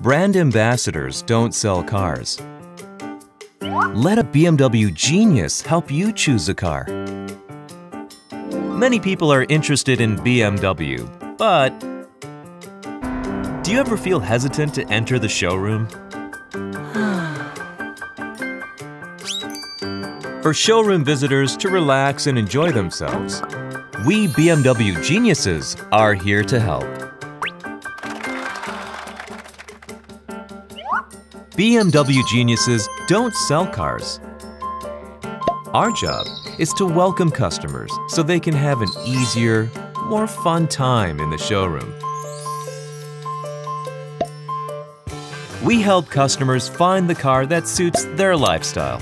Brand ambassadors don't sell cars. Let a BMW genius help you choose a car. Many people are interested in BMW, but do you ever feel hesitant to enter the showroom? For showroom visitors to relax and enjoy themselves, we BMW geniuses are here to help. BMW geniuses don't sell cars. Our job is to welcome customers so they can have an easier, more fun time in the showroom. We help customers find the car that suits their lifestyle.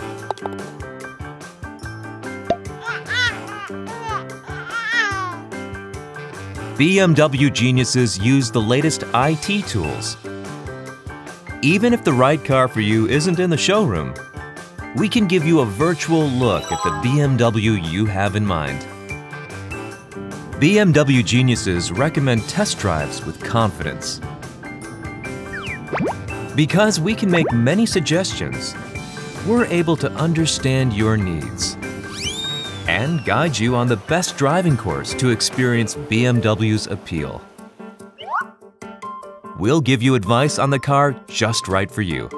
BMW geniuses use the latest IT tools. Even if the right car for you isn't in the showroom, we can give you a virtual look at the BMW you have in mind. BMW geniuses recommend test drives with confidence. Because we can make many suggestions, we're able to understand your needs and guide you on the best driving course to experience BMW's appeal. We'll give you advice on the car just right for you.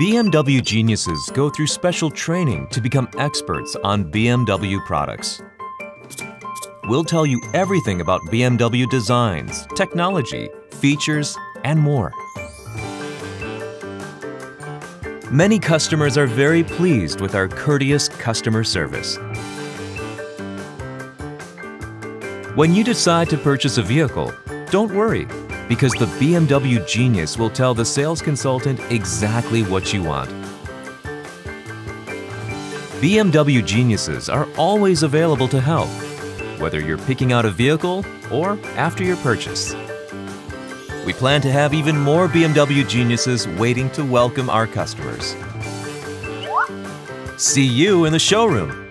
BMW geniuses go through special training to become experts on BMW products. We'll tell you everything about BMW designs, technology, features, and more. Many customers are very pleased with our courteous customer service. When you decide to purchase a vehicle, don't worry, because the BMW genius will tell the sales consultant exactly what you want. BMW geniuses are always available to help, whether you're picking out a vehicle or after your purchase. We plan to have even more BMW geniuses waiting to welcome our customers. See you in the showroom!